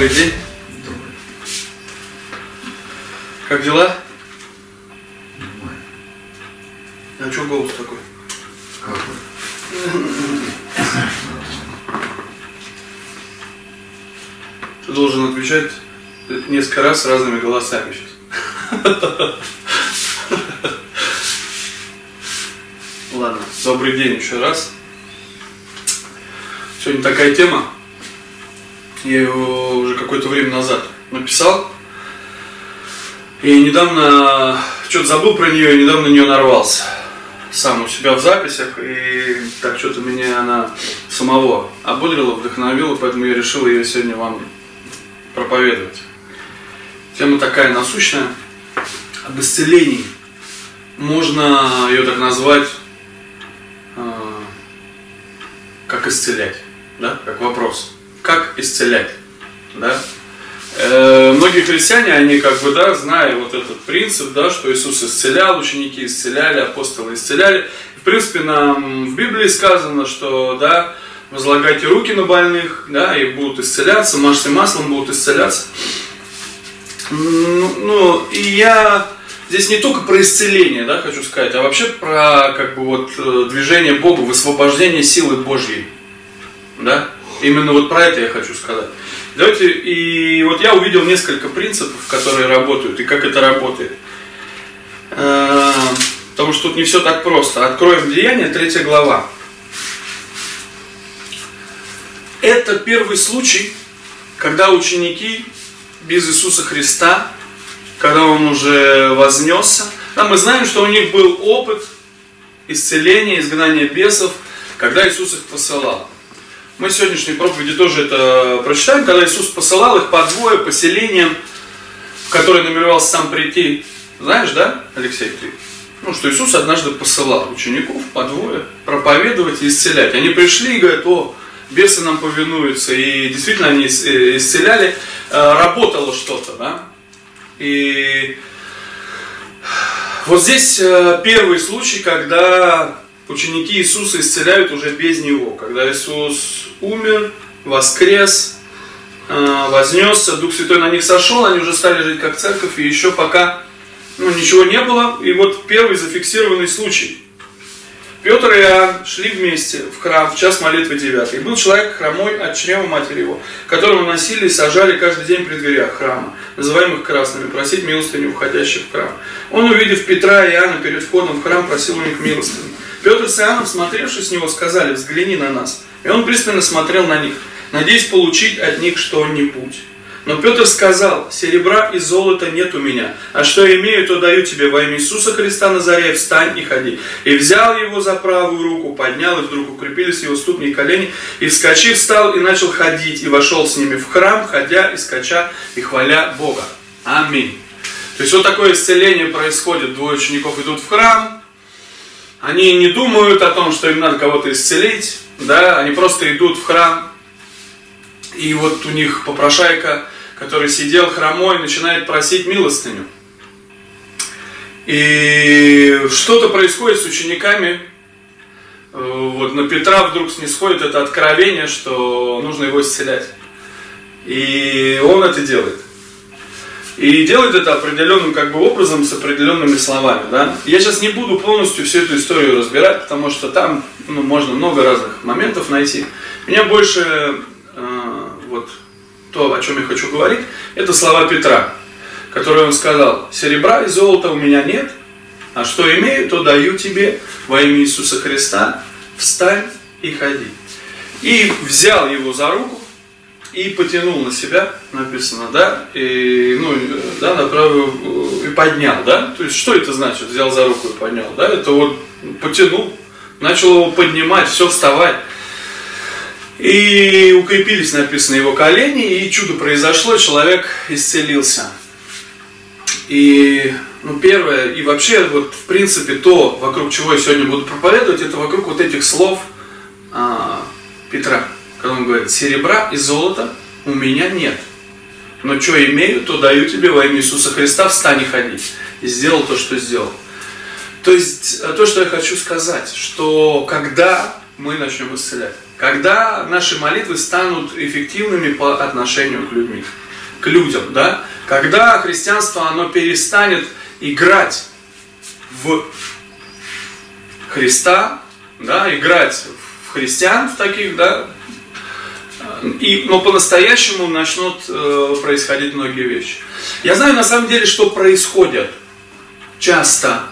Добрый день. Добрый. Как дела? Нормально. А что голос такой? Какой? Ты должен отвечать несколько раз с разными голосами сейчас. Ладно, добрый день еще раз. Сегодня такая тема. Я его уже какое-то время назад написал. И недавно что-то забыл про нее, и недавно на нее нарвался. Сам у себя в записях. И так что-то меня она самого ободрила, вдохновила, поэтому я решил ее сегодня вам проповедовать. Тема такая насущная. Об исцелении. Можно ее так назвать, как исцелять, да? Как вопрос. Как исцелять, да? Многие христиане, они как бы, да, зная вот этот принцип, да, что Иисус исцелял, ученики исцеляли, апостолы исцеляли. В принципе, нам в Библии сказано, что, да, возлагайте руки на больных, да, и будут исцеляться, мажьте маслом, будут исцеляться. Ну, и я здесь не только про исцеление, да, хочу сказать, а вообще про, как бы, вот, движение Бога, высвобождение силы Божьей, да. Именно вот про это я хочу сказать. Давайте, и вот я увидел несколько принципов, которые работают, и как это работает. Потому что тут не все так просто. Откроем Деяния, 3 глава. Это первый случай, когда ученики без Иисуса Христа, когда Он уже вознесся, да, мы знаем, что у них был опыт исцеления, изгнания бесов, когда Иисус их посылал. Мы в сегодняшней проповеди тоже это прочитаем, когда Иисус посылал их по двое поселениям, в которые намеревался сам прийти. Знаешь, да, Алексей, ты? Ну, что Иисус однажды посылал учеников по двое проповедовать и исцелять. Они пришли и говорят: о, бесы нам повинуются. И действительно они исцеляли, работало что-то, да. И вот здесь первый случай, когда ученики Иисуса исцеляют уже без Него. Когда Иисус умер, воскрес, вознесся, Дух Святой на них сошел, они уже стали жить как церковь, и еще пока, ну, ничего не было. И вот первый зафиксированный случай. Петр и Иоанн шли вместе в храм в час молитвы 9. И был человек хромой от чрева матери его, которого носили и сажали каждый день при дверях храма, называемых красными, просить милостыню уходящих в храм. Он, увидев Петра и Иоанна перед входом в храм, просил у них милостыню. Петр с Иоанном, смотревшись с него, сказали: взгляни на нас. И он пристально смотрел на них, надеясь получить от них что-нибудь. Но Петр сказал: серебра и золота нет у меня, а что я имею, то даю тебе во имя Иисуса Христа Назарея, встань и ходи. И взял его за правую руку, поднял, и вдруг укрепились его ступни и колени, и, вскочив, встал и начал ходить, и вошел с ними в храм, ходя и скача и хваля Бога. Аминь. То есть вот такое исцеление происходит. Двое учеников идут в храм. Они не думают о том, что им надо кого-то исцелить, да, они просто идут в храм. И вот у них попрошайка, который сидел хромой, начинает просить милостыню. И что-то происходит с учениками. Вот на Петра вдруг снисходит это откровение, что нужно его исцелять. И он это делает. И делает это определенным, как бы, образом, с определенными словами, да. Я сейчас не буду полностью всю эту историю разбирать, потому что там, ну, можно много разных моментов найти. Меня больше, вот, то, о чем я хочу говорить, это слова Петра, которые он сказал: «Серебра и золота у меня нет, а что имею, то даю тебе во имя Иисуса Христа, встань и ходи». И взял его за руку и потянул на себя, написано, да, и, ну, да, направил и поднял, да. То есть что это значит? Взял за руку и поднял, да? Это вот потянул, начал его поднимать, все, вставай. И укрепились, написано, его колени, и чудо произошло, человек исцелился. И, ну, первое, и вообще, вот, в принципе, то, вокруг чего я сегодня буду проповедовать, это вокруг вот этих слов Петра. Когда он говорит: серебра и золота у меня нет, но что имею, то даю тебе во имя Иисуса Христа, встань и ходи. И сделал то, что сделал. То есть, то, что я хочу сказать, что когда мы начнем исцелять. Когда наши молитвы станут эффективными по отношению к людям, да? Когда христианство, оно перестанет играть в Христа, да, играть в христиан, в таких, да, но по-настоящему начнут происходить многие вещи. Я знаю на самом деле, что происходит часто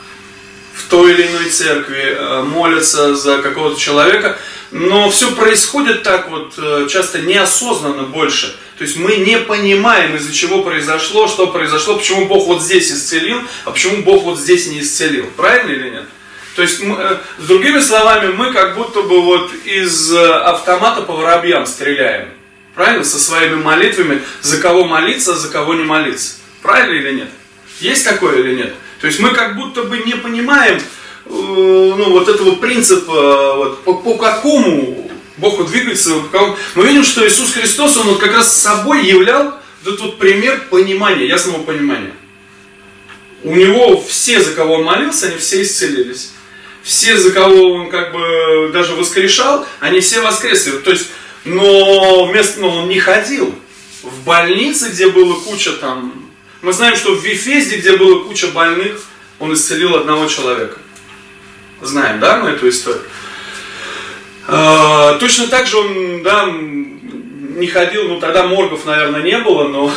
в той или иной церкви, молятся за какого-то человека, но все происходит так вот часто неосознанно больше. То есть мы не понимаем, из-за чего произошло, что произошло, почему Бог вот здесь исцелил, а почему Бог вот здесь не исцелил. Правильно или нет? То есть, с другими словами, мы как будто бы вот из автомата по воробьям стреляем. Правильно? Со своими молитвами. За кого молиться, а за кого не молиться. Правильно или нет? Есть такое или нет? То есть мы как будто бы не понимаем, ну, вот этого принципа, вот, по какому Богу двигается. Мы видим, что Иисус Христос, Он вот как раз собой являл этот вот пример понимания, ясного понимания. У Него все, за кого Он молился, они все исцелились. Все, за кого Он как бы даже воскрешал, они все воскресли. То есть, но вместо, но Он не ходил в больнице, где было куча там... Мы знаем, что в Вифезде, где было куча больных, Он исцелил одного человека. Знаем, да, мы эту историю? Точно так же Он, да, не ходил, ну тогда моргов, наверное, не было, но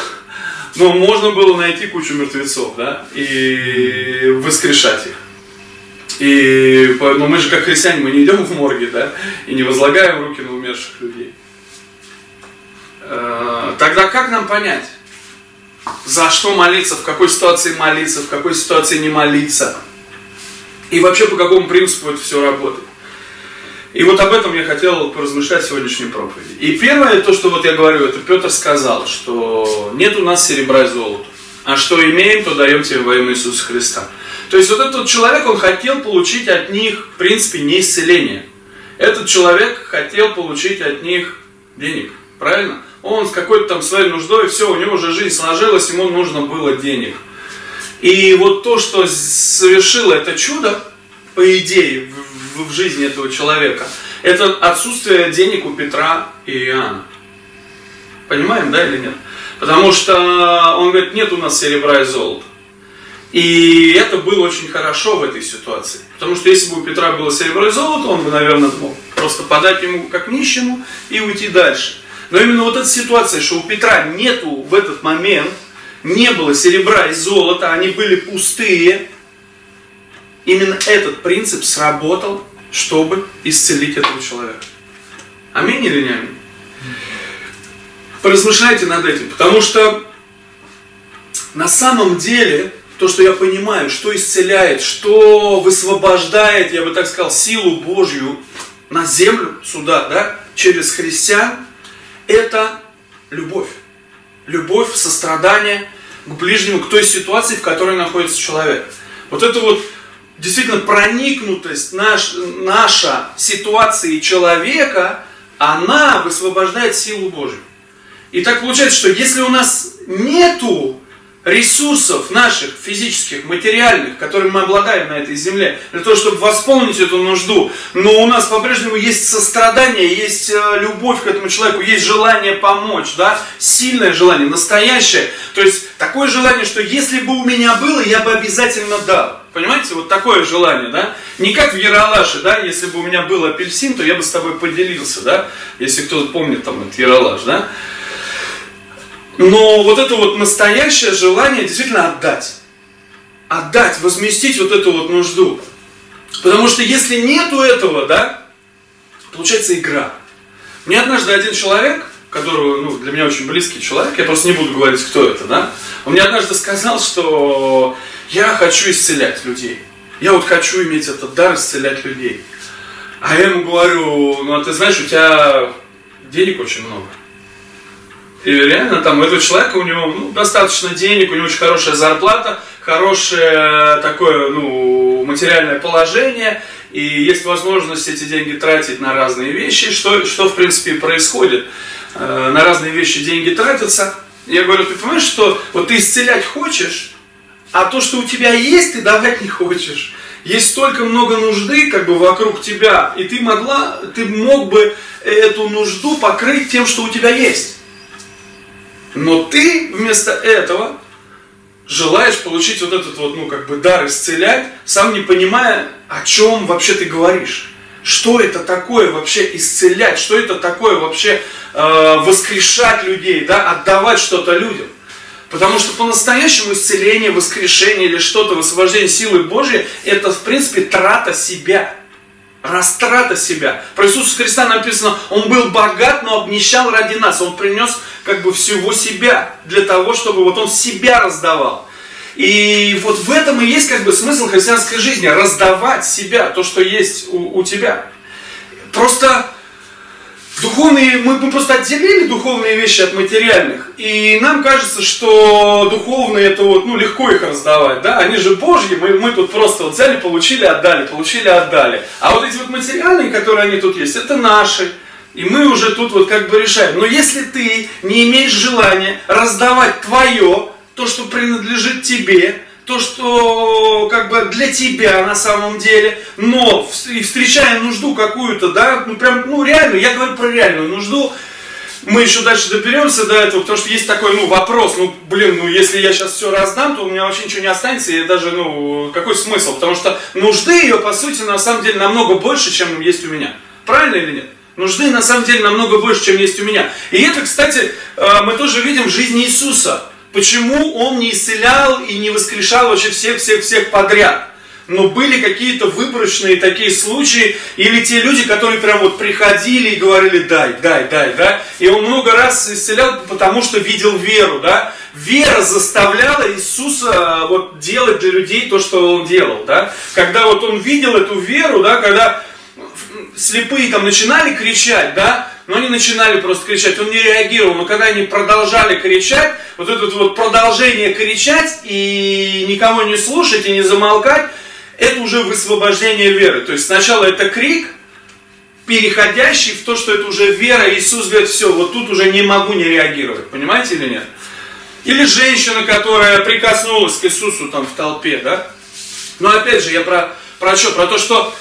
можно было найти кучу мертвецов, да, и воскрешать их. И, но мы же как христиане, мы не идем в морги, да, и не возлагаем руки на умерших людей. Тогда как нам понять? За что молиться, в какой ситуации молиться, в какой ситуации не молиться. И вообще по какому принципу это все работает. И вот об этом я хотел поразмышлять в сегодняшней проповеди. И первое, то, что вот я говорю, это Петр сказал, что нет у нас серебра и золота, а что имеем, то даем тебе во имя Иисуса Христа. То есть вот этот вот человек, он хотел получить от них, в принципе, не исцеление. Этот человек хотел получить от них денег, правильно? Он с какой-то там своей нуждой, все, у него уже жизнь сложилась, ему нужно было денег. И вот то, что совершило это чудо, по идее, в жизни этого человека, это отсутствие денег у Петра и Иоанна. Понимаем, да или нет? Потому что он говорит, нет у нас серебра и золота. И это было очень хорошо в этой ситуации. Потому что если бы у Петра было серебро и золото, он бы, наверное, мог просто подать ему как нищему и уйти дальше. Но именно вот эта ситуация, что у Петра нету в этот момент, не было серебра и золота, они были пустые. Именно этот принцип сработал, чтобы исцелить этого человека. Аминь или не аминь? Поразмышляйте над этим, потому что на самом деле, то, что я понимаю, что исцеляет, что высвобождает, я бы так сказал, силу Божью на землю, сюда, да, через христиан, это любовь. Любовь, сострадание к ближнему, к той ситуации, в которой находится человек. Вот это вот действительно проникнутость наша ситуации человека, она высвобождает силу Божью. И так получается, что если у нас нету ресурсов наших физических, материальных, которыми мы обладаем на этой земле, для того, чтобы восполнить эту нужду, но у нас по-прежнему есть сострадание, есть любовь к этому человеку, есть желание помочь, да, сильное желание, настоящее, то есть такое желание, что если бы у меня было, я бы обязательно дал, понимаете, вот такое желание, да, не как в Ералаше, да, если бы у меня был апельсин, то я бы с тобой поделился, да, если кто-то помнит там этот Ералаш, да. Но вот это вот настоящее желание действительно отдать. Отдать, возместить вот эту вот нужду. Потому что если нету этого, да, получается игра. Мне однажды один человек, которого, ну, для меня очень близкий человек, я просто не буду говорить, кто это, да, он мне однажды сказал, что я хочу исцелять людей. Я вот хочу иметь этот дар исцелять людей. А я ему говорю, ну, а ты знаешь, у тебя денег очень много. И реально там у этого человека, у него, ну, достаточно денег, у него очень хорошая зарплата, хорошее такое, ну, материальное положение, и есть возможность эти деньги тратить на разные вещи, что в принципе и происходит. На разные вещи деньги тратятся. Я говорю, ты понимаешь, что вот ты исцелять хочешь, а то, что у тебя есть, ты давать не хочешь. Есть столько много нужды как бы вокруг тебя, и ты мог бы эту нужду покрыть тем, что у тебя есть. Но ты вместо этого желаешь получить вот этот вот, ну, как бы дар исцелять, сам не понимая, о чем вообще ты говоришь. Что это такое вообще исцелять, что это такое вообще воскрешать людей, да, отдавать что-то людям. Потому что по-настоящему исцеление, воскрешение или что-то, высвобождение силы Божьей, это в принципе трата себя, растрата себя. Про Иисуса Христа написано, Он был богат, но обнищал ради нас, Он принес как бы всего себя, для того, чтобы вот Он себя раздавал. И вот в этом и есть как бы смысл христианской жизни, раздавать себя, то, что есть у тебя. Просто духовные, мы просто отделили духовные вещи от материальных, и нам кажется, что духовные это вот, ну, легко их раздавать, да, они же Божьи, мы тут просто вот взяли, получили, отдали. А вот эти вот материальные, которые они тут есть, это наши. И мы уже тут вот как бы решаем. Но если ты не имеешь желания раздавать твое, то, что принадлежит тебе, то, что как бы для тебя на самом деле, но встречая нужду какую-то, да, ну прям, ну реальную, я говорю про реальную нужду, мы еще дальше доберемся до этого, потому что есть такой, ну, вопрос, ну, блин, ну, если я сейчас все раздам, то у меня вообще ничего не останется, и даже, ну, какой смысл, потому что нужды ее, по сути, на самом деле, намного больше, чем есть у меня, правильно или нет? Нужды, на самом деле, намного больше, чем есть у меня, и это, кстати, мы тоже видим в жизни Иисуса. Почему Он не исцелял и не воскрешал вообще всех подряд? Но были какие-то выборочные такие случаи, или те люди, которые прям вот приходили и говорили дай, да. И Он много раз исцелял, потому что видел веру, да. Вера заставляла Иисуса вот делать для людей то, что Он делал, да. Когда вот Он видел эту веру, да, когда слепые там начинали кричать, да, но они начинали просто кричать, Он не реагировал, но когда они продолжали кричать, вот это вот продолжение кричать и никого не слушать и не замолкать, это уже высвобождение веры. То есть сначала это крик, переходящий в то, что это уже вера, Иисус говорит, все, вот тут уже не могу не реагировать, понимаете или нет? Или женщина, которая прикоснулась к Иисусу там в толпе, да? Но опять же, я про что? Про то, что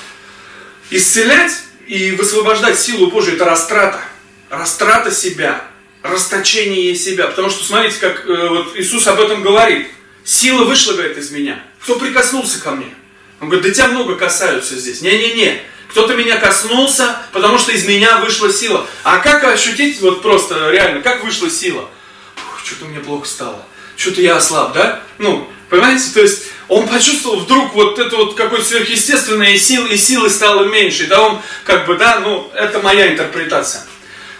исцелять и высвобождать силу Божию – это растрата. Растрата себя, расточение себя. Потому что, смотрите, как вот Иисус об этом говорит. Сила вышла, говорит, из меня. Кто прикоснулся ко мне? Он говорит, да тебя много касаются здесь. Не-не-не, кто-то меня коснулся, потому что из меня вышла сила. А как ощутить, вот просто реально, как вышла сила? Что-то мне плохо стало, что-то я ослаб, да? Ну, понимаете, то есть он почувствовал вдруг вот это вот какой-то сверхъестественной силы, и силы стало меньше. И да, он как бы, да, ну, это моя интерпретация.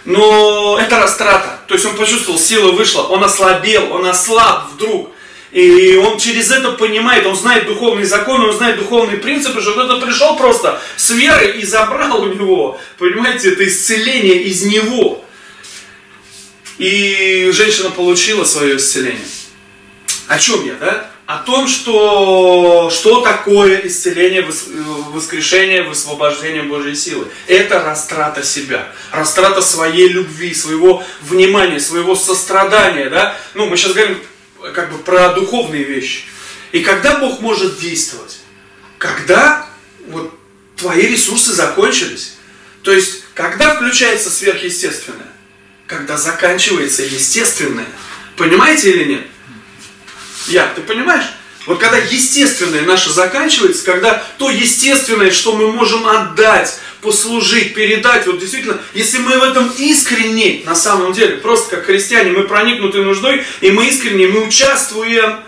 Но это растрата. То есть он почувствовал, сила вышла, он ослабел, он ослаб вдруг. И он через это понимает, он знает духовные законы, он знает духовные принципы, что кто-то пришел просто с верой и забрал у него. Понимаете, это исцеление из него. И женщина получила свое исцеление. О чем я, да? О том, что такое исцеление, воскрешение, высвобождение Божьей силы. Это растрата себя, растрата своей любви, своего внимания, своего сострадания. Да? Ну, мы сейчас говорим как бы про духовные вещи. И когда Бог может действовать? Когда вот твои ресурсы закончились. То есть, когда включается сверхъестественное? Когда заканчивается естественное. Понимаете или нет? Ты понимаешь? Вот когда естественное наше заканчивается, когда то естественное, что мы можем отдать, послужить, передать, вот действительно, если мы в этом искренне, на самом деле, просто как христиане, мы проникнуты нуждой, и мы искренне, мы участвуем,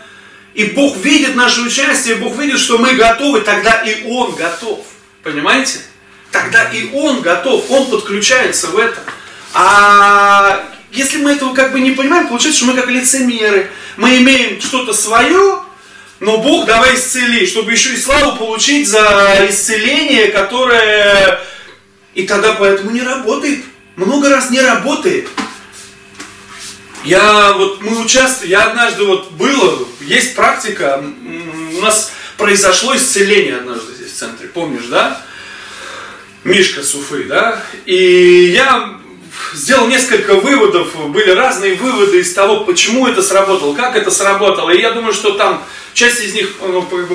и Бог видит наше участие, Бог видит, что мы готовы, тогда и Он готов, понимаете? Тогда и Он готов, Он подключается в это. А если мы этого как бы не понимаем, получается, что мы как лицемеры. Мы имеем что-то свое, но Бог давай исцели, чтобы еще и славу получить за исцеление, которое... И тогда поэтому не работает. Много раз не работает. Я однажды вот было, есть практика, у нас произошло исцеление однажды здесь в центре, помнишь, да? Мишка с Уфы, да? И я... сделал несколько выводов, были разные выводы из того, почему это сработало, как это сработало. И я думаю, что там Часть из них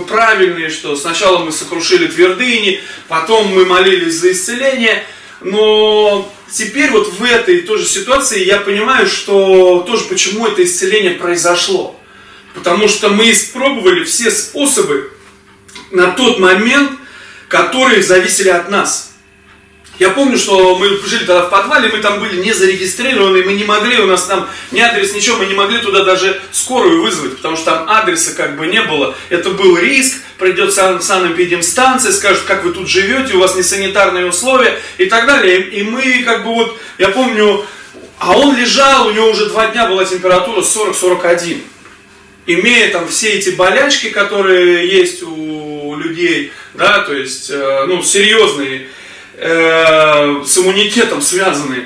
правильные, что сначала мы сокрушили твердыни, потом мы молились за исцеление. Но теперь вот в этой тоже ситуации я понимаю, что тоже почему это исцеление произошло. Потому что мы испробовали все способы на тот момент, которые зависели от нас. Я помню, что мы жили тогда в подвале, мы там были не зарегистрированы, мы не могли, у нас там ни адрес, ничего, мы не могли туда даже скорую вызвать, потому что там адреса как бы не было. Это был риск, придет санэпидемстанция, скажут, как вы тут живете, у вас не санитарные условия и так далее. И мы как бы вот, я помню, а он лежал, у него уже 2 дня была температура 40-41. Имея там все эти болячки, которые есть у людей, да, то есть, ну, серьезные, с иммунитетом связаны.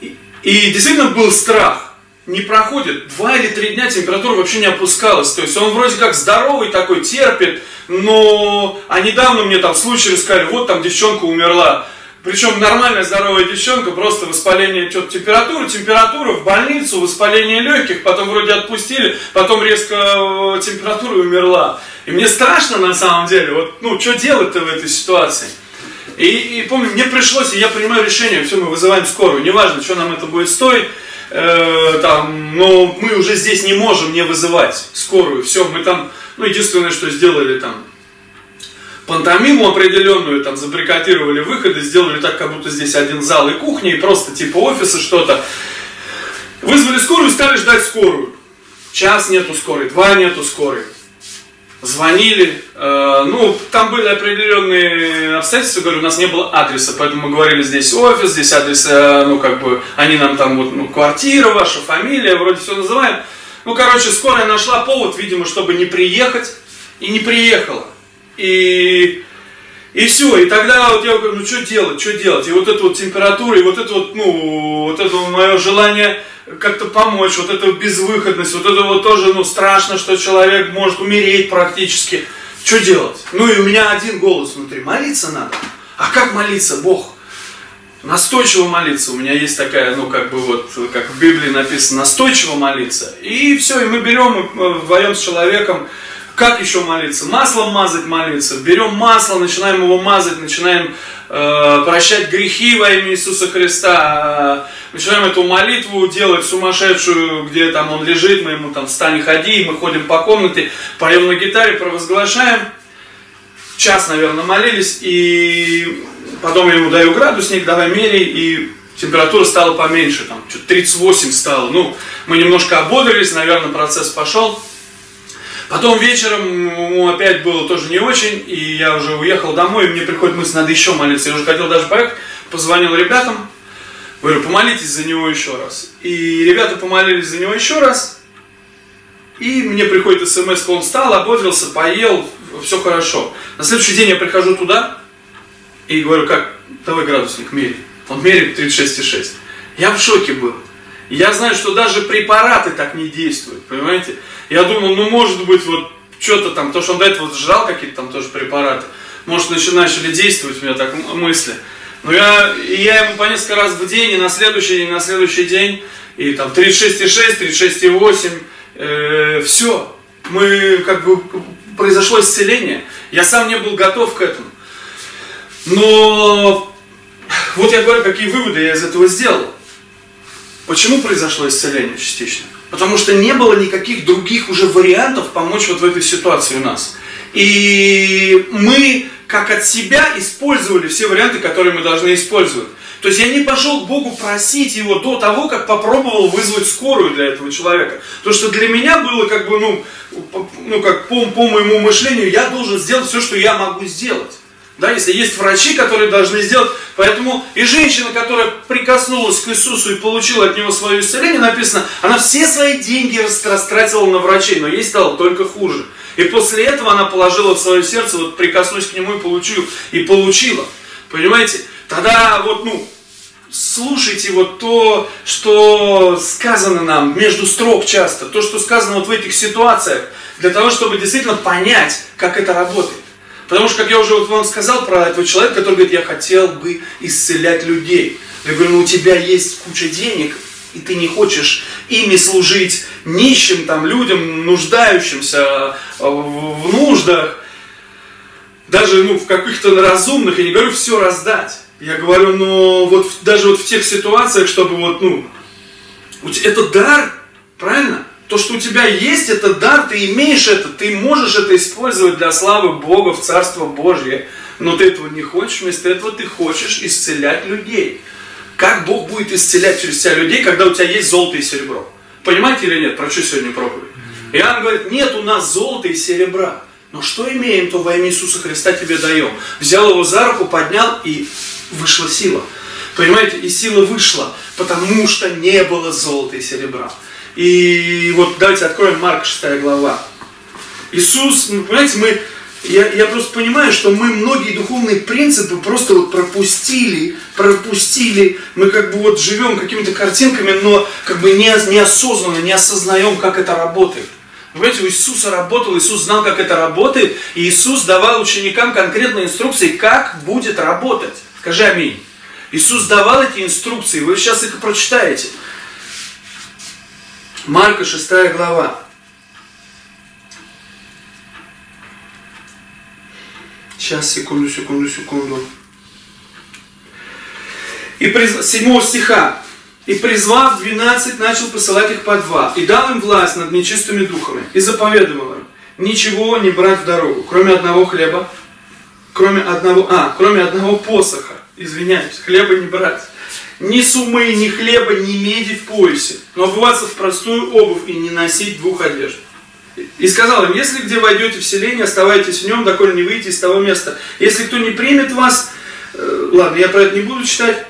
И действительно был страх. Не проходит 2 или 3 дня, температура вообще не опускалась. То есть он вроде как здоровый такой, терпит, но... А недавно мне там случай рассказали, вот там девчонка умерла. Причем нормальная здоровая девчонка, просто воспаление температуры, температура в больницу, воспаление легких, потом вроде отпустили, потом резко температура умерла. И мне страшно на самом деле, вот, ну, что делать-то в этой ситуации? И помню, мне пришлось, и я принимаю решение, все, мы вызываем скорую, неважно, что нам это будет стоить, там, но мы уже здесь не можем не вызывать скорую, все, мы там, ну, единственное, что сделали там, пантомиму определенную, там, забрикадировали выходы, сделали так, как будто здесь один зал и кухня, и просто типа офиса что-то. Вызвали скорую, стали ждать скорую. 1 час нету скорой, 2 нету скорой. Звонили, ну, там были определенные обстоятельства, говорю, у нас не было адреса, поэтому мы говорили, здесь офис, здесь адрес, ну, как бы, они нам там, вот, ну, квартира, ваша фамилия, вроде все называем. Ну, короче, скорая нашла повод, видимо, чтобы не приехать, и не приехала. И все, и тогда вот я говорю, ну что делать, что делать, и вот эта вот температура, и вот это вот, ну, вот это мое желание как-то помочь, вот эта безвыходность, вот это вот тоже, ну, страшно, что человек может умереть практически, что делать? Ну и у меня один голос внутри, молиться надо, а как молиться, Бог? Настойчиво молиться, у меня есть такая, ну, как бы вот, как в Библии написано, настойчиво молиться, и все, и мы берем вдвоем с человеком. Как еще молиться? Маслом мазать молиться. Берем масло, начинаем его мазать, начинаем прощать грехи во имя Иисуса Христа. Начинаем эту молитву делать сумасшедшую, где там он лежит, мы ему там встань и ходи, мы ходим по комнате, поем на гитаре, провозглашаем. 1 час, наверное, молились, и потом я ему даю градусник, давай меряй, и температура стала поменьше, там, что-то 38 стало. Ну, мы немножко ободрились, наверное, процесс пошел. Потом вечером ему опять было тоже не очень, и я уже уехал домой, и мне приходит мысль, надо еще молиться. Я уже хотел даже поехать, позвонил ребятам, говорю, помолитесь за него еще раз. И ребята помолились за него еще раз, и мне приходит смс, он встал, ободрился, поел, все хорошо. На следующий день я прихожу туда и говорю, как, давай градусник, меряй. Он меряет 36,6. Я в шоке был. Я знаю, что даже препараты так не действуют, понимаете? Я думал, ну может быть вот что-то там, то, что он до этого жрал какие-то там тоже препараты, может начали действовать у меня так мысли. Но я ему по несколько раз в день, и на следующий день, и там 36,6, 36,8, все. Мы как бы, произошло исцеление. Я сам не был готов к этому. Но вот я говорю, какие выводы я из этого сделал. Почему произошло исцеление частично? Потому что не было никаких других уже вариантов помочь вот в этой ситуации у нас. И мы, как от себя, использовали все варианты, которые мы должны использовать. То есть я не пошел к Богу просить его до того, как попробовал вызвать скорую для этого человека. То, что для меня было как бы, ну как по моему мышлению, я должен сделать все, что я могу сделать. Да, если есть врачи, которые должны сделать. Поэтому и женщина, которая прикоснулась к Иисусу и получила от него свое исцеление, написано, она все свои деньги растратила на врачей, но ей стало только хуже. И после этого она положила в свое сердце, вот прикоснусь к нему и получу, и получила. Понимаете? Тогда вот, ну, слушайте вот то, что сказано нам между строк часто, то, что сказано вот в этих ситуациях, для того, чтобы действительно понять, как это работает. Потому что, как я уже вот вам сказал про этого человека, который говорит, я хотел бы исцелять людей. Я говорю, ну у тебя есть куча денег, и ты не хочешь ими служить нищим там людям, нуждающимся в нуждах, даже в каких-то разумных, я не говорю все раздать, я говорю, но вот даже вот в тех ситуациях, чтобы это дар, правильно? То, что у тебя есть, это дар, ты имеешь это, ты можешь это использовать для славы Бога в Царство Божье, но ты этого не хочешь, вместо этого ты хочешь исцелять людей. Как Бог будет исцелять через тебя людей, когда у тебя есть золото и серебро? Понимаете или нет, про что сегодня проповедь? Иоанн говорит, нет у нас золота и серебра, но что имеем, то во имя Иисуса Христа тебе даем. Взял его за руку, поднял, и вышла сила. Понимаете, и сила вышла, потому что не было золота и серебра. И вот давайте откроем Марка 6 глава. Иисус, понимаете, я просто понимаю, что мы многие духовные принципы просто пропустили. Мы живем какими-то картинками, но неосознанно, не осознаем, как это работает. Понимаете, у Иисуса работал, Иисус знал, как это работает, и Иисус давал ученикам конкретные инструкции, как будет работать. Скажи аминь. Иисус давал эти инструкции, вы сейчас их прочитаете. Марка 6 глава. Сейчас, секунду. И 7 стиха. «И призвав 12, начал посылать их по 2, и дал им власть над нечистыми духами, и заповедовал им, ничего не брать в дорогу, кроме одного хлеба, кроме одного посоха, хлеба не брать, ни сумы, ни хлеба, ни меди в поясе, но обуваться в простую обувь и не носить двух одежд. И сказал им, если где войдете в селение, оставайтесь в нем, доколе не выйдете из того места. Если кто не примет вас...» Ладно, я про это не буду читать.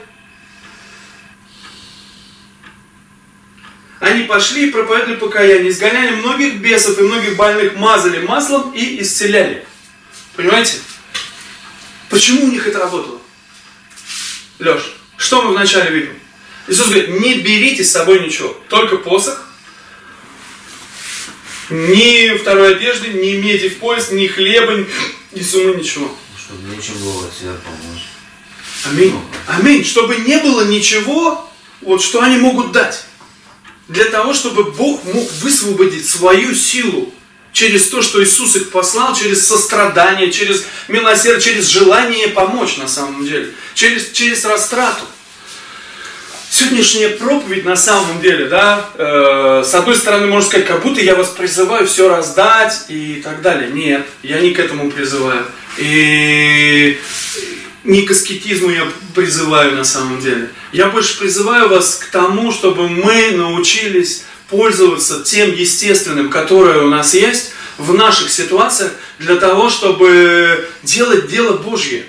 Они пошли и проповедовали покаяние, изгоняли многих бесов и многих больных, мазали маслом и исцеляли. Понимаете? Почему у них это работало? Леш, что мы вначале видим? Иисус говорит, не берите с собой ничего, только посох, ни второй одежды, ни меди в пояс, ни хлеба, ни сумы, ничего. Чтобы нечем было от себя помочь. Аминь. Аминь. Чтобы не было ничего, что они могут дать. Для того, чтобы Бог мог высвободить свою силу через то, что Иисус их послал, через сострадание, через милосердие, через желание помочь на самом деле, через растрату. Сегодняшняя проповедь на самом деле, с одной стороны, можно сказать, как будто я вас призываю все раздать и так далее. Нет, я не к этому призываю. И не к аскетизму я призываю на самом деле. Я больше призываю вас к тому, чтобы мы научились пользоваться тем естественным, которое у нас есть в наших ситуациях, для того, чтобы делать дело Божье.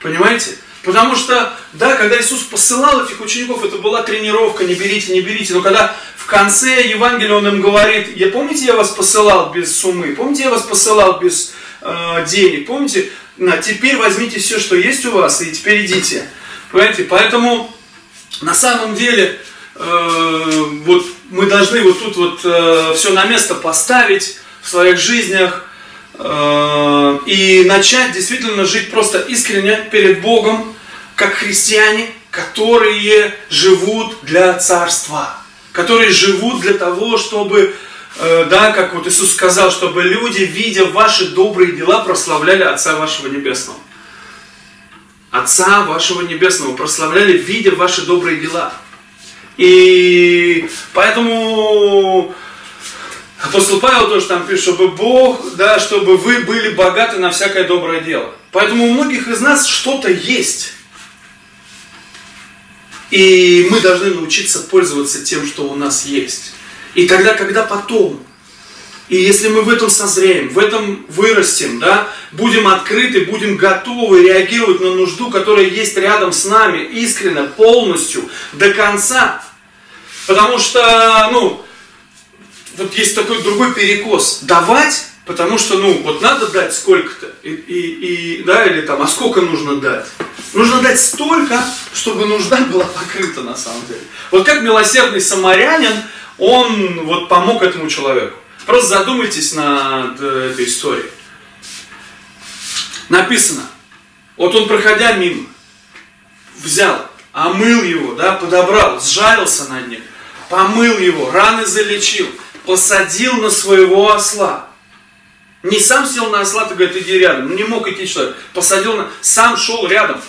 Понимаете? Потому что, когда Иисус посылал этих учеников, это была тренировка, не берите. Но когда в конце Евангелия Он им говорит, помните, я вас посылал без сумы, помните, я вас посылал без денег, помните, теперь возьмите все, что есть у вас, и теперь идите. Понимаете? Поэтому на самом деле мы должны все на место поставить в своих жизнях и начать действительно жить просто искренне перед Богом, как христиане, которые живут для Царства, которые живут для того, чтобы... как Иисус сказал, чтобы люди, видя ваши добрые дела, прославляли Отца вашего Небесного. Отца вашего Небесного прославляли, видя ваши добрые дела. И поэтому апостол Павел тоже там пишет, чтобы Бог, чтобы вы были богаты на всякое доброе дело. Поэтому у многих из нас что-то есть. И мы должны научиться пользоваться тем, что у нас есть. И тогда, когда потом, и если мы в этом созреем, в этом вырастем, будем открыты, будем готовы реагировать на нужду, которая есть рядом с нами, искренне, полностью, до конца. Потому что, есть такой другой перекос. Давать, потому что, надо дать сколько-то, а сколько нужно дать? Нужно дать столько, чтобы нужда была покрыта на самом деле. Как милосердный самарянин, он помог этому человеку. Просто задумайтесь над этой историей. Написано, он, проходя мимо, взял, омыл его, подобрал, сжалился над ним. помыл его, раны залечил, посадил на своего осла. Не сам сел на осла, ты говоришь, иди рядом. Не мог идти человек. Посадил на... Сам шел рядом.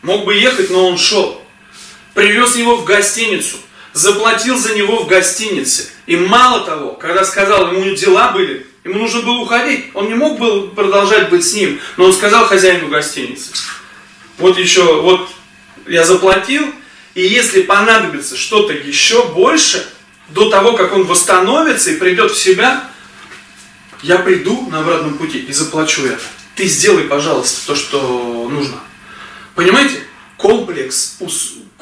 Мог бы ехать, но он шел. Привез его в гостиницу. Заплатил за него в гостинице. И мало того, когда сказал, ему дела были, ему нужно было уходить. Он не мог был продолжать быть с ним, но он сказал хозяину гостиницы. Вот еще, вот я заплатил, и если понадобится что-то еще больше, до того, как он восстановится и придет в себя, я приду на обратном пути и заплачу это. Ты сделай, пожалуйста, то, что нужно. Понимаете? Комплекс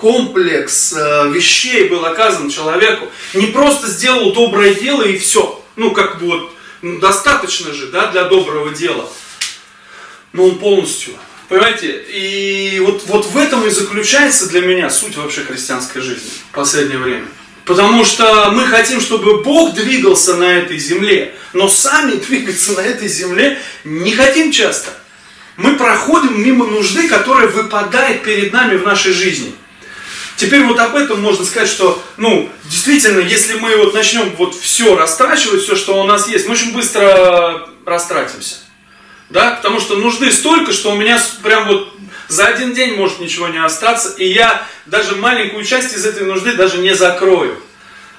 вещей был оказан человеку. Не просто сделал доброе дело и все. Ну, как бы вот, ну, достаточно же, да, для доброго дела. Но он полностью... Понимаете? И вот в этом и заключается для меня суть вообще христианской жизни в последнее время. Потому что мы хотим, чтобы Бог двигался на этой земле, но сами двигаться на этой земле не хотим часто. Мы проходим мимо нужды, которая выпадает перед нами в нашей жизни. Теперь вот об этом можно сказать, что, ну, действительно, если мы вот начнем вот все растрачивать, все, что у нас есть, мы очень быстро растратимся. Да? Потому что нужды столько, что у меня прям вот за один день может ничего не остаться, и я даже маленькую часть из этой нужды даже не закрою.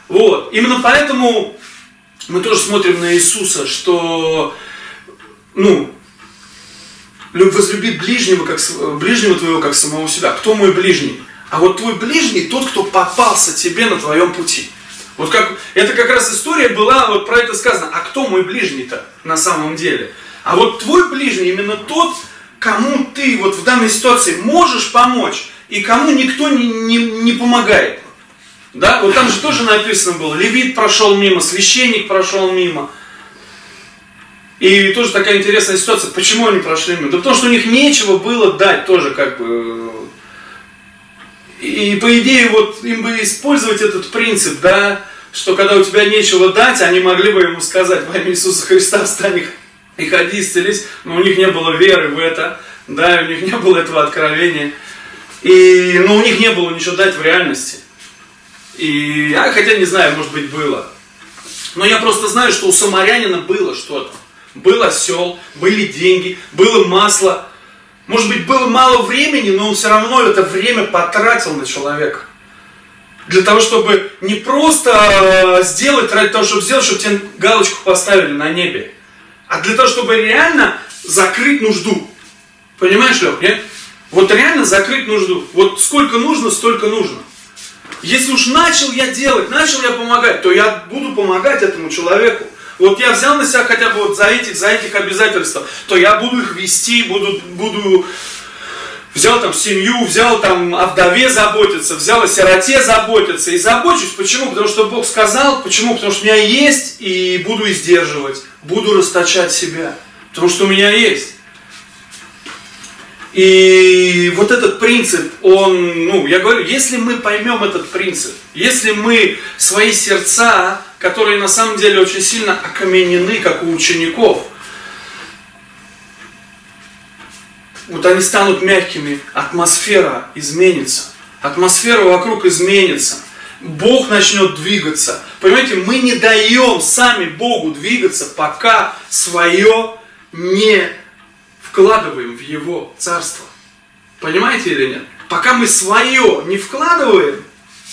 Вот. Именно поэтому мы тоже смотрим на Иисуса, что, ну, возлюби ближнего твоего, как самого себя. Кто мой ближний? А вот твой ближний тот, кто попался тебе на твоем пути. Вот как, это как раз история была, вот про это сказано. А кто мой ближний-то на самом деле? А вот твой ближний именно тот, кому ты вот в данной ситуации можешь помочь, и кому никто не помогает. Да? Вот там же тоже написано было, левит прошел мимо, священник прошел мимо. И тоже такая интересная ситуация, почему они прошли мимо? Да потому что у них нечего было дать тоже как бы. И по идее вот им бы использовать этот принцип, да, что когда у тебя нечего дать, они могли бы ему сказать, во имя Иисуса Христа встань и ходи, исцелись, но у них не было веры в это, да, и у них не было этого откровения, и, но у них не было ничего дать в реальности, и, хотя не знаю, может быть было, но я просто знаю, что у самарянина было что-то, был осел, были деньги, было масло, может быть было мало времени, но он все равно это время потратил на человека. Для того, чтобы не просто сделать, ради того, чтобы сделать, чтобы тебе галочку поставили на небе, а для того, чтобы реально закрыть нужду. Понимаешь, Лёх, нет? Вот реально закрыть нужду. Вот сколько нужно, столько нужно. Если уж начал я делать, начал я помогать, то я буду помогать этому человеку. Вот я взял на себя хотя бы вот за этих обязательств, то я буду их вести, буду... Взял там семью, взял там о вдове заботиться, взял о сироте заботиться. И забочусь. Почему? Потому что Бог сказал. Почему? Потому что у меня есть, и буду издерживать. Буду расточать себя. Потому что у меня есть. И вот этот принцип, он, ну, я говорю, если мы поймем этот принцип, если мы свои сердца, которые на самом деле очень сильно окаменены, как у учеников, вот они станут мягкими, атмосфера изменится, атмосфера вокруг изменится, Бог начнет двигаться. Понимаете, мы не даем сами Богу двигаться, пока свое не вкладываем в Его Царство. Понимаете или нет? Пока мы свое не вкладываем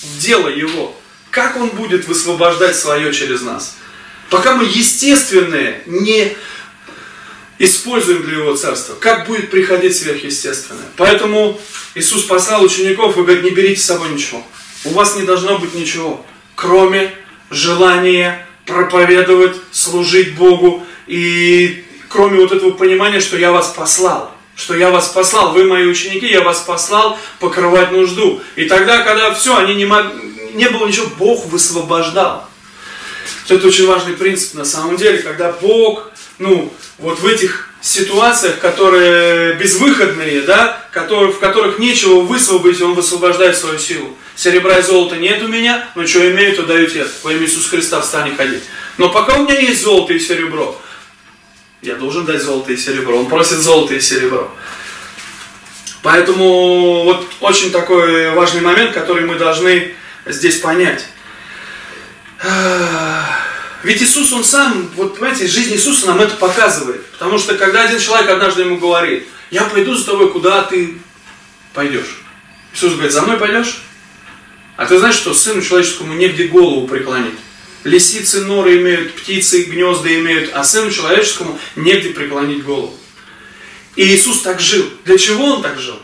в дело Его, как Он будет высвобождать свое через нас? Пока мы естественное не используем для Его Царства, как будет приходить сверхъестественное. Поэтому Иисус послал учеников и говорит, не берите с собой ничего. У вас не должно быть ничего, кроме желания проповедовать, служить Богу, и кроме вот этого понимания, что я вас послал. Что я вас послал, вы мои ученики, я вас послал покрывать нужду. И тогда, когда все, они не было ничего, Бог высвобождал. Это очень важный принцип на самом деле, когда Бог, ну, вот в этих ситуациях, которые безвыходные, да, в которых нечего высвободить, Он высвобождает свою силу. Серебра и золота нет у меня, но что имею, то даю тебе. Во имя Иисуса Христа встань и ходи. Но пока у меня есть золото и серебро, я должен дать золото и серебро. Он просит золото и серебро. Поэтому вот очень такой важный момент, который мы должны здесь понять. Ведь Иисус, Он сам, вот понимаете, жизнь Иисуса нам это показывает. Потому что когда один человек однажды Ему говорит: «Я пойду за тобой, куда ты пойдешь?» Иисус говорит: «За мной пойдешь? А ты знаешь, что сыну человеческому негде голову преклонить? Лисицы норы имеют, птицы гнезда имеют, а сыну человеческому негде преклонить голову». И Иисус так жил. Для чего Он так жил?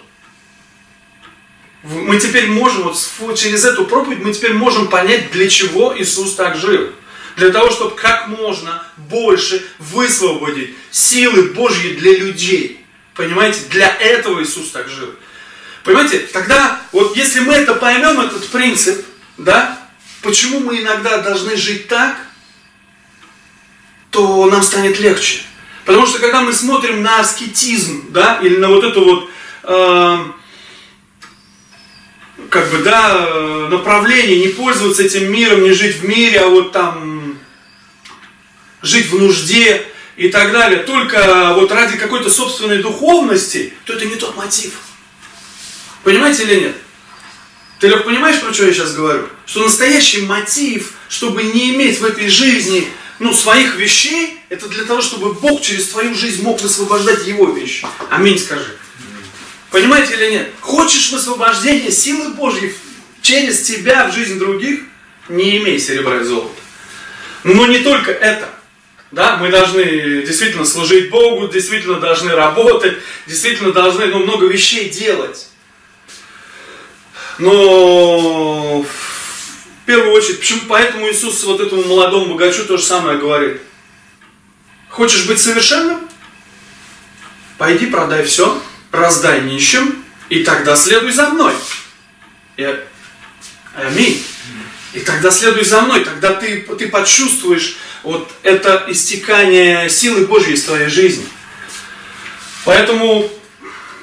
Мы теперь можем, вот через эту проповедь, мы теперь можем понять, для чего Иисус так жил. Для того, чтобы как можно больше высвободить силы Божьи для людей. Понимаете? Для этого Иисус так жил. Понимаете? Тогда, вот если мы это поймем, этот принцип, да, почему мы иногда должны жить так, то нам станет легче. Потому что когда мы смотрим на аскетизм, да, или на вот это вот... как бы, да, направление, не пользоваться этим миром, не жить в мире, а вот там жить в нужде и так далее, только вот ради какой-то собственной духовности, то это не тот мотив. Понимаете или нет? Ты, Лёх, понимаешь, про что я сейчас говорю? Что настоящий мотив, чтобы не иметь в этой жизни, ну, своих вещей, это для того, чтобы Бог через твою жизнь мог высвобождать Его вещи. Аминь, скажи. Понимаете или нет? Хочешь высвобождения силы Божьей через тебя в жизнь других? Не имей серебра и золота. Но не только это. Да? Мы должны действительно служить Богу, действительно должны работать, действительно должны, ну, много вещей делать. Но в первую очередь, почему, поэтому Иисус вот этому молодому богачу то же самое говорит. Хочешь быть совершенным? Пойди продай все. Раздай нищим, и тогда следуй за мной. Аминь. И тогда следуй за мной. Тогда ты почувствуешь вот это истекание силы Божьей из твоей жизни. Поэтому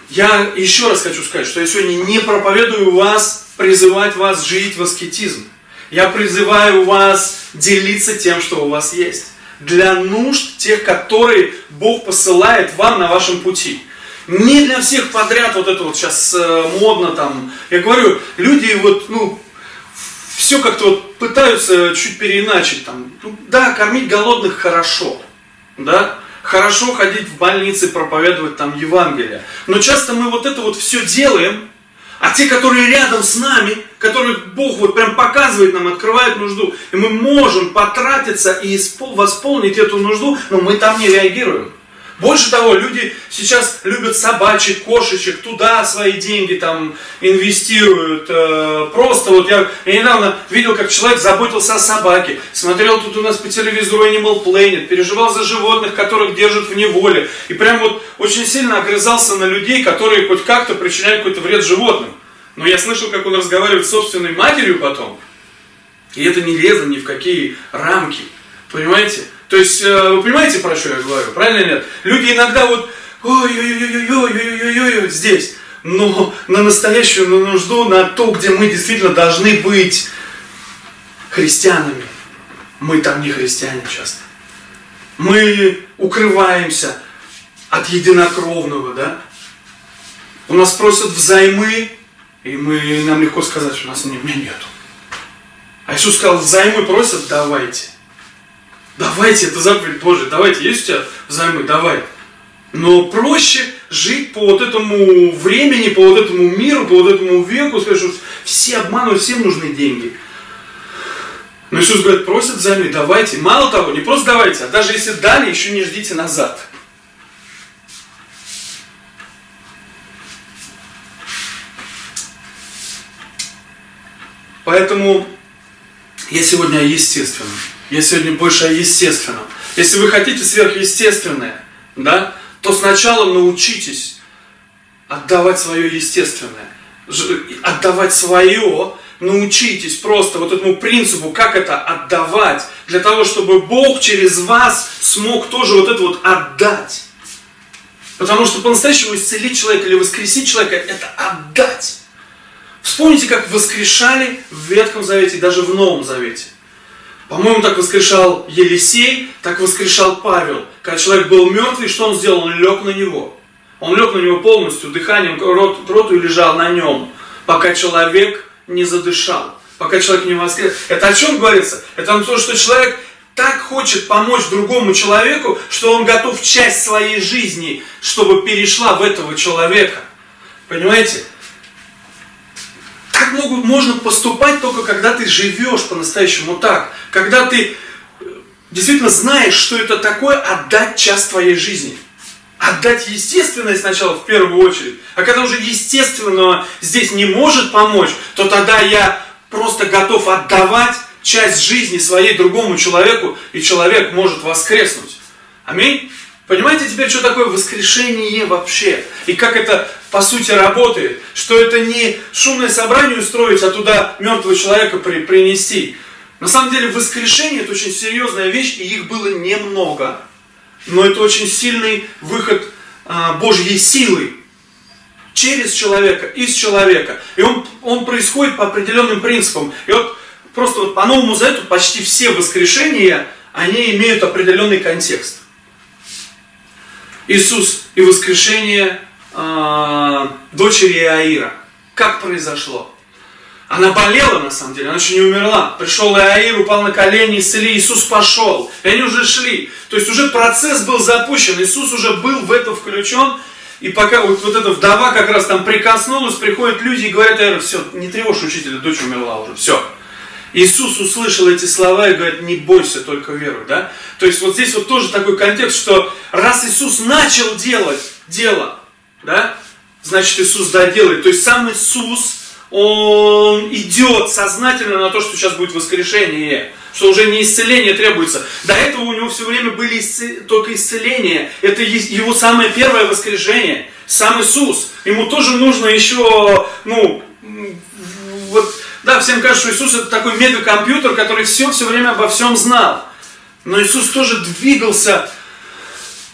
я еще раз хочу сказать, что я сегодня не проповедую вас, призывать вас жить в аскетизм. Я призываю вас делиться тем, что у вас есть. Для нужд тех, которые Бог посылает вам на вашем пути. Не для всех подряд, вот это вот сейчас модно там. Я говорю, люди вот, ну, все как-то вот пытаются чуть переиначить там. Ну, да, кормить голодных хорошо, да, хорошо ходить в больницы, проповедовать там Евангелие. Но часто мы вот это вот все делаем, а те, которые рядом с нами, которые Бог вот прям показывает нам, открывает нужду, и мы можем потратиться и восполнить эту нужду, но мы там не реагируем. Больше того, люди сейчас любят собачек, кошечек, туда свои деньги там инвестируют. Просто вот я недавно видел, как человек заботился о собаке. Смотрел тут у нас по телевизору Animal Planet, переживал за животных, которых держат в неволе. И прям вот очень сильно огрызался на людей, которые хоть как-то причиняют какой-то вред животным. Но я слышал, как он разговаривает с собственной матерью потом. И это не лезло ни в какие рамки. Понимаете? То есть, вы понимаете, про что я говорю, правильно или нет? Люди иногда вот ой-ой-ой-ой-ой-ой-ой-ой здесь, но на настоящую нужду, на то, где мы действительно должны быть христианами. Мы там не христиане часто. Мы укрываемся от единокровного, да? У нас просят взаймы, и нам легко сказать, что у нас нету. А Иисус сказал, взаймы просят, давайте. Давайте, это заповедь Божия, давайте, есть у тебя взаймы, давай. Но проще жить по вот этому времени, по вот этому миру, по вот этому веку, сказать, что все обманывают, всем нужны деньги. Но Иисус говорит, просят взаймы, давайте. Мало того, не просто давайте, а даже если дали, еще не ждите назад. Поэтому я сегодня естественно. Я сегодня больше о естественном. Если вы хотите сверхъестественное, да, то сначала научитесь отдавать свое естественное. Отдавать свое, научитесь просто вот этому принципу, как это отдавать, для того, чтобы Бог через вас смог тоже вот это вот отдать. Потому что по-настоящему исцелить человека или воскресить человека – это отдать. Вспомните, как воскрешали в Ветхом Завете, даже в Новом Завете. По-моему, так воскрешал Елисей, так воскрешал Павел. Когда человек был мертвый, что он сделал? Он лег на него. Он лег на него полностью, дыханием к роту лежал на нем, пока человек не задышал. пока человек не воскрес. Это о чем говорится? Это о том, что человек так хочет помочь другому человеку, что он готов часть своей жизни, чтобы перешла в этого человека. Понимаете? Так можно поступать только, когда ты живешь по-настоящему так. Когда ты действительно знаешь, что это такое отдать часть твоей жизни. Отдать естественное сначала в первую очередь. А когда уже естественного здесь не может помочь, то тогда я просто готов отдавать часть жизни своей другому человеку, и человек может воскреснуть. Аминь? Понимаете теперь, что такое воскрешение вообще? И как это по сути работает? Что это не шумное собрание устроить, а туда мертвого человека принести. На самом деле воскрешение это очень серьезная вещь, и их было немного. Но это очень сильный выход Божьей силы через человека, из человека. И он происходит по определенным принципам. И вот просто вот по Новому Завету почти все воскрешения, они имеют определенный контекст. Иисус и воскрешение дочери Иаира. Как произошло? Она болела, на самом деле, она еще не умерла. Пришел Иаир, упал на колени, исцели, Иисус пошел. И они уже шли. То есть уже процесс был запущен, Иисус уже был в это включен. И пока вот эта вдова как раз там прикоснулась, приходят люди и говорят: Иаир, все, не тревожь учителя, дочь умерла уже, все. Иисус услышал эти слова и говорит: не бойся, только веруй, да? То есть вот здесь вот тоже такой контекст, что раз Иисус начал делать дело, да, значит Иисус доделает. То есть сам Иисус, он идет сознательно на то, что сейчас будет воскрешение, что уже не исцеление требуется. До этого у него все время были только исцеления. Это его самое первое воскрешение, сам Иисус. Ему тоже нужно еще, да, всем кажется, что Иисус это такой мегакомпьютер, который все время обо всем знал. Но Иисус тоже двигался,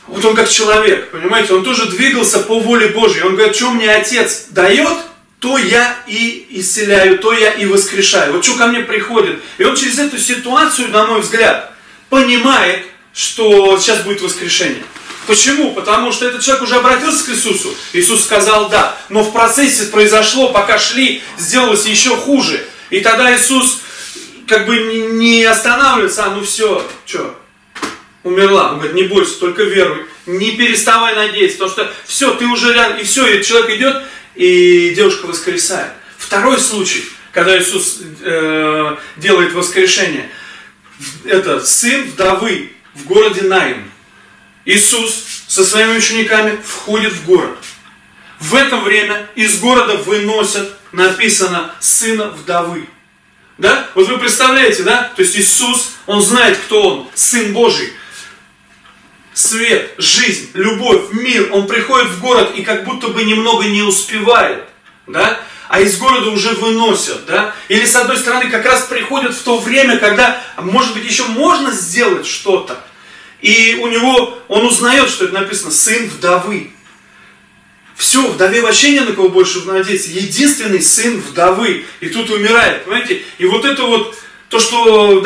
вот он как человек, понимаете, он тоже двигался по воле Божьей. Он говорит: что мне Отец дает, то я и исцеляю, то я и воскрешаю. Вот что ко мне приходит. И он через эту ситуацию, на мой взгляд, понимает, что сейчас будет воскрешение. Почему? Потому что этот человек уже обратился к Иисусу. Иисус сказал «да». Но в процессе произошло, пока шли, сделалось еще хуже. И тогда Иисус как бы не останавливается, ну все, что, умерла. Он говорит: не бойся, только веруй. Не переставай надеяться, потому что все, ты уже рядом. И все, и человек идет, и девушка воскресает. Второй случай, когда Иисус делает воскрешение. Это сын вдовы в городе Найм. Иисус со своими учениками входит в город. В это время из города выносят, написано, сына вдовы. Да? Вот вы представляете, да? То есть Иисус, он знает, кто он, Сын Божий. Свет, жизнь, любовь, мир. Он приходит в город и как будто бы немного не успевает. Да? А из города уже выносят. Да? Или с одной стороны как раз приходят в то время, когда, может быть, еще можно сделать что-то. И у него, он узнает, что это написано «сын вдовы». Все, вдове вообще не на кого больше надеяться. Единственный сын вдовы. И тут умирает, понимаете? И вот это вот, то, что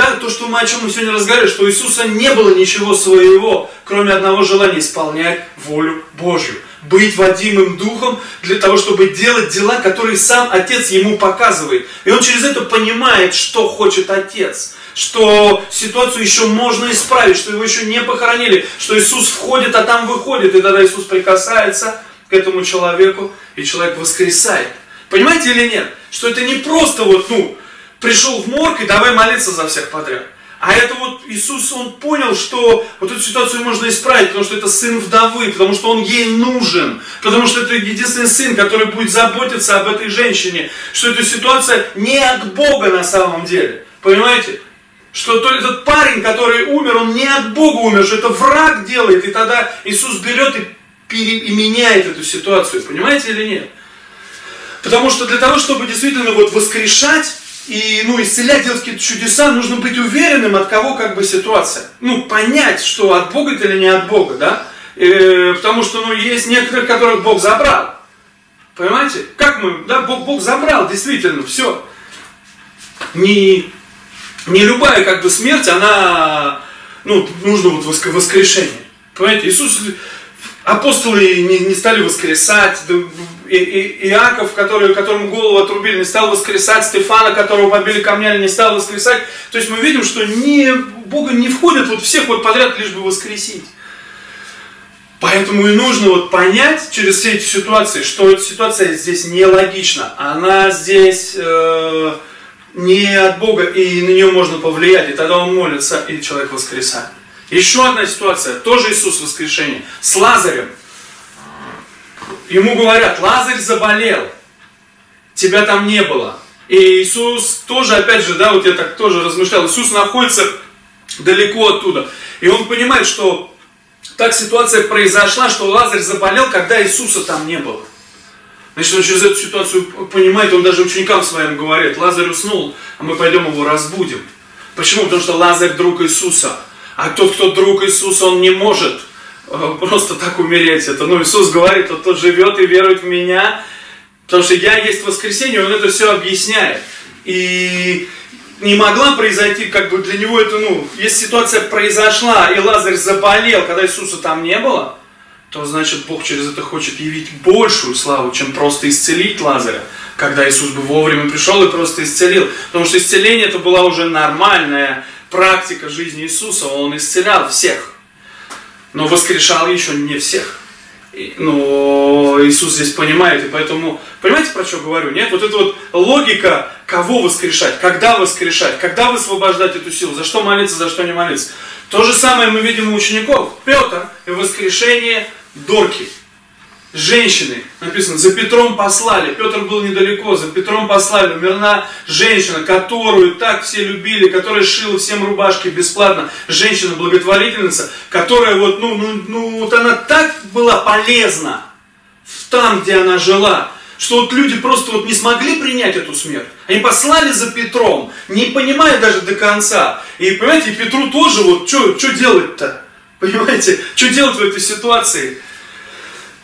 мы, о чем мы сегодня разговаривали, что у Иисуса не было ничего своего, кроме одного желания – исполнять волю Божью. Быть водимым духом для того, чтобы делать дела, которые сам Отец ему показывает. И он через это понимает, что хочет Отец. Что ситуацию еще можно исправить, что его еще не похоронили, что Иисус входит, а там выходит. И тогда Иисус прикасается к этому человеку, и человек воскресает. Понимаете или нет? Что это не просто вот, пришел в морг и давай молиться за всех подряд. А это вот Иисус, он понял, что вот эту ситуацию можно исправить, потому что это сын вдовы, потому что он ей нужен, потому что это единственный сын, который будет заботиться об этой женщине, что эта ситуация не от Бога на самом деле. Понимаете? Что то этот парень, который умер, он не от Бога умер, что это враг делает, и тогда Иисус берет и меняет эту ситуацию, понимаете или нет? Потому что для того, чтобы действительно вот воскрешать и исцелять, делать какие-то чудеса, нужно быть уверенным, от кого как бы ситуация. Понять, что от Бога это или не от Бога, да? Потому что есть некоторых, которых Бог забрал. Понимаете? Как мы, да, Бог забрал, действительно, все. Не любая как бы смерть, она, нужно вот воскрешение. Понимаете, Иисус, апостолы не стали воскресать, Иаков, которому голову отрубили, не стал воскресать. Стефана, которого побили камнями, не стал воскресать. То есть мы видим, что Бога не входит вот всех вот подряд, лишь бы воскресить. Поэтому и нужно вот понять через все эти ситуации, что эта ситуация здесь нелогична. Она здесь не от Бога, и на нее можно повлиять. И тогда он молится, и человек воскресает. Еще одна ситуация, тоже Иисус воскрешение, с Лазарем. Ему говорят: Лазарь заболел, тебя там не было. И Иисус тоже, опять же, да, вот я так тоже размышлял, Иисус находится далеко оттуда. И он понимает, что так ситуация произошла, что Лазарь заболел, когда Иисуса там не было. Значит, он через эту ситуацию понимает, он даже ученикам своим говорит: Лазарь уснул, а мы пойдем его разбудим. Почему? Потому что Лазарь друг Иисуса. А тот, кто друг Иисуса, он не может просто так умереть. Это, Иисус говорит: вот тот живет и верует в меня, потому что я есть воскресенье, он это все объясняет. И не могла произойти, как бы для него это, если ситуация произошла, и Лазарь заболел, когда Иисуса там не было, то значит Бог через это хочет явить большую славу, чем просто исцелить Лазаря, когда Иисус бы вовремя пришел и просто исцелил. Потому что исцеление это была уже нормальная практика жизни Иисуса, Он исцелял всех, но воскрешал еще не всех. Но Иисус здесь понимает, и поэтому, понимаете, про что говорю, нет? Вот эта вот логика, кого воскрешать, когда высвобождать эту силу, за что молиться, за что не молиться. То же самое мы видим у учеников. Петр и воскрешение Дорки. Женщины, написано, за Петром послали, Петр был недалеко, за Петром послали, умерла женщина, которую так все любили, которая шила всем рубашки бесплатно, женщина-благотворительница, которая вот, вот она так была полезна там, где она жила, что вот люди просто вот не смогли принять эту смерть. Они послали за Петром, не понимая даже до конца. И, понимаете, Петру тоже вот, что делать-то? Понимаете, что делать в этой ситуации?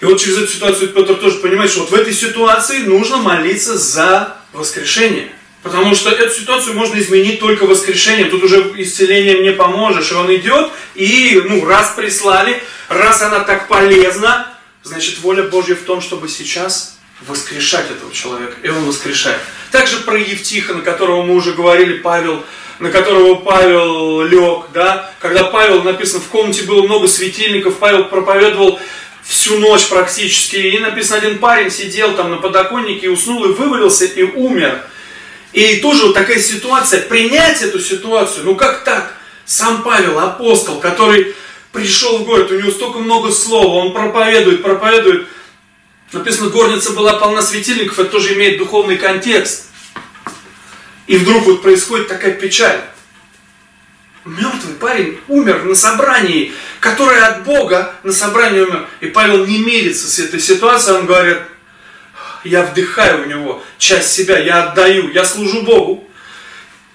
И вот через эту ситуацию Петр тоже понимает, что вот в этой ситуации нужно молиться за воскрешение. Потому что эту ситуацию можно изменить только воскрешением. Тут уже исцелением не поможешь. И он идет, и раз прислали, раз она так полезна, значит воля Божья в том, чтобы сейчас воскрешать этого человека. И он воскрешает. Также про Евтиха, на которого мы уже говорили, на которого Павел лег. Да? Когда Павел, написано, в комнате было много светильников, Павел проповедовал всю ночь практически. И написано, один парень сидел там на подоконнике, уснул и вывалился, и умер. И тоже вот такая ситуация, принять эту ситуацию, как так? Сам Павел, апостол, который пришел в город, у него столько много слова, он проповедует. Написано, горница была полна светильников, это тоже имеет духовный контекст. И вдруг вот происходит такая печаль. Мертвый парень умер на собрании, которое от Бога, на собрании умер. И Павел не мирится с этой ситуацией, он говорит: я вдыхаю в него часть себя, я отдаю, я служу Богу.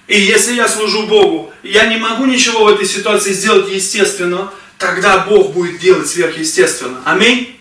И если я служу Богу, я не могу ничего в этой ситуации сделать естественно, тогда Бог будет делать сверхъестественно. Аминь?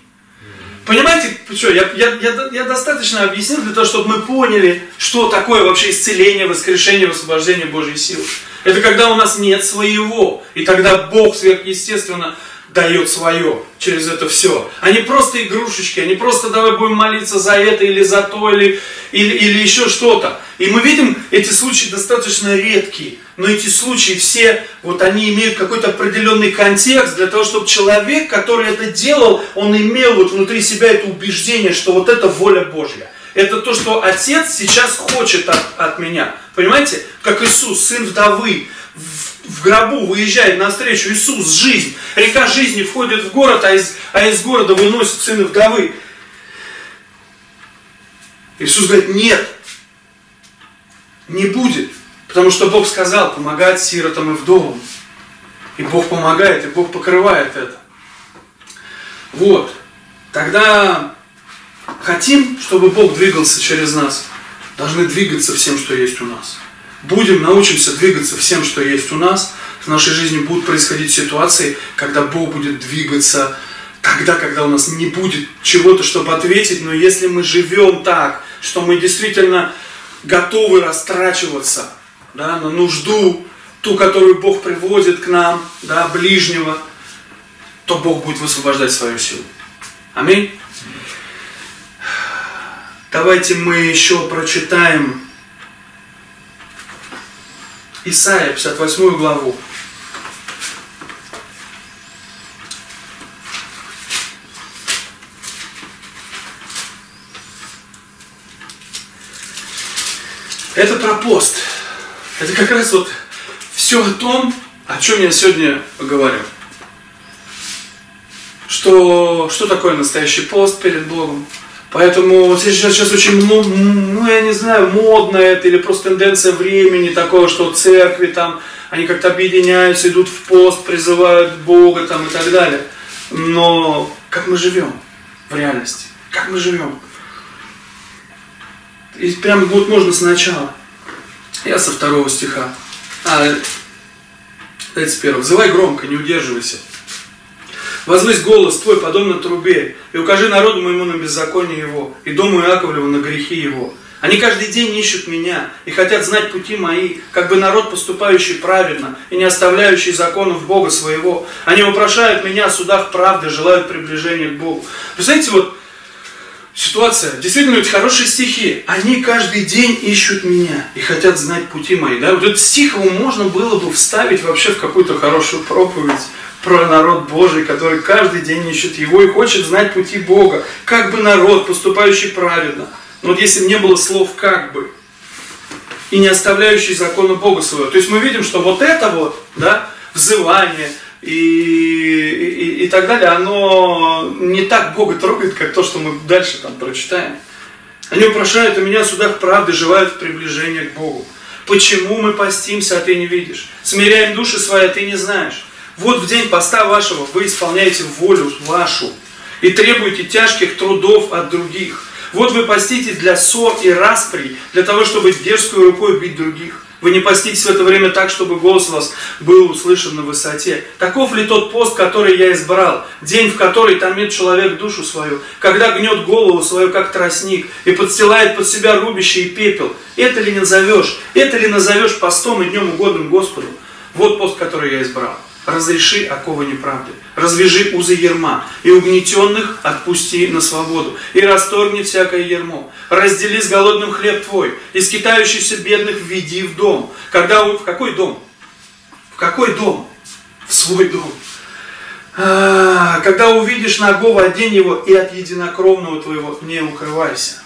Понимаете, что? Я достаточно объяснил для того, чтобы мы поняли, что такое вообще исцеление, воскрешение, высвобождение Божьей силы. Это когда у нас нет своего, и тогда Бог сверхъестественно дает свое через это все. Они просто игрушечки, они просто давай будем молиться за это или за то, или еще что-то. И мы видим, эти случаи достаточно редкие, но эти случаи все, вот они имеют какой-то определенный контекст для того, чтобы человек, который это делал, он имел вот внутри себя это убеждение, что вот это воля Божья. Это то, что Отец сейчас хочет от меня. Понимаете? Как Иисус, сын вдовы, в гробу выезжает навстречу Иисус, жизнь. Река жизни входит в город, а из города выносит сына вдовы. Иисус говорит: нет, не будет. Потому что Бог сказал помогать сиротам и вдовам. И Бог помогает, и Бог покрывает это. Вот. Тогда хотим, чтобы Бог двигался через нас, должны двигаться всем, что есть у нас. Научимся двигаться всем, что есть у нас. В нашей жизни будут происходить ситуации, когда Бог будет двигаться тогда, когда у нас не будет чего-то, чтобы ответить. Но если мы живем так, что мы действительно готовы растрачиваться, да, на нужду, ту, которую Бог приводит к нам, да, ближнего, то Бог будет высвобождать свою силу. Аминь. Давайте мы еще прочитаем Исаия, 58 главу. Это про пост. Это как раз вот все о том, о чем я сегодня говорю. Что такое настоящий пост перед Богом. Поэтому сейчас очень, я не знаю, модно это, или просто тенденция времени такого, что церкви там, они как-то объединяются, идут в пост, призывают Бога там и так далее. Но как мы живем в реальности? Как мы живем? И прям вот можно сначала. Я со 2 стиха. С 1. «Взывай громко, не удерживайся. Возвысь голос твой, подобно трубе, и укажи народу моему на беззаконие его, и дому Иаковлеву на грехи его. Они каждый день ищут меня, и хотят знать пути мои, как бы народ, поступающий праведно, и не оставляющий законов Бога своего. Они вопрошают меня о судах правды, желают приближения к Богу». Представляете, вот ситуация. Действительно, это хорошие стихи. «Они каждый день ищут меня, и хотят знать пути мои». Да? Вот этот стих его можно было бы вставить вообще в какую-то хорошую проповедь про народ Божий, который каждый день ищет его и хочет знать пути Бога. Как бы народ, поступающий праведно. Но вот если бы не было слов «как бы» и не оставляющий закону Бога своего. То есть мы видим, что вот это вот, да, взывание и так далее, оно не так Бога трогает, как то, что мы дальше там прочитаем. «Они упрошают у меня в судах правды, желают приближения к Богу. Почему мы постимся, а ты не видишь? Смиряем души свои, а ты не знаешь. Вот в день поста вашего вы исполняете волю вашу и требуете тяжких трудов от других. Вот вы поститесь для ссор и распри, для того, чтобы дерзкую рукой бить других. Вы не поститесь в это время так, чтобы голос у вас был услышан на высоте. Таков ли тот пост, который я избрал, день, в который томит человек душу свою, когда гнет голову свою, как тростник, и подстилает под себя рубище и пепел? Это ли назовешь? Это ли назовешь постом и днем угодным Господу? Вот пост, который я избрал. Разреши оковы неправды, развяжи узы ярма, и угнетенных отпусти на свободу, и расторгни всякое ярмо. Раздели с голодным хлеб твой, и скитающихся бедных введи в дом». Когда в какой дом? В какой дом? В свой дом. «Когда увидишь нагого, одень его, и от единокровного твоего не укрывайся».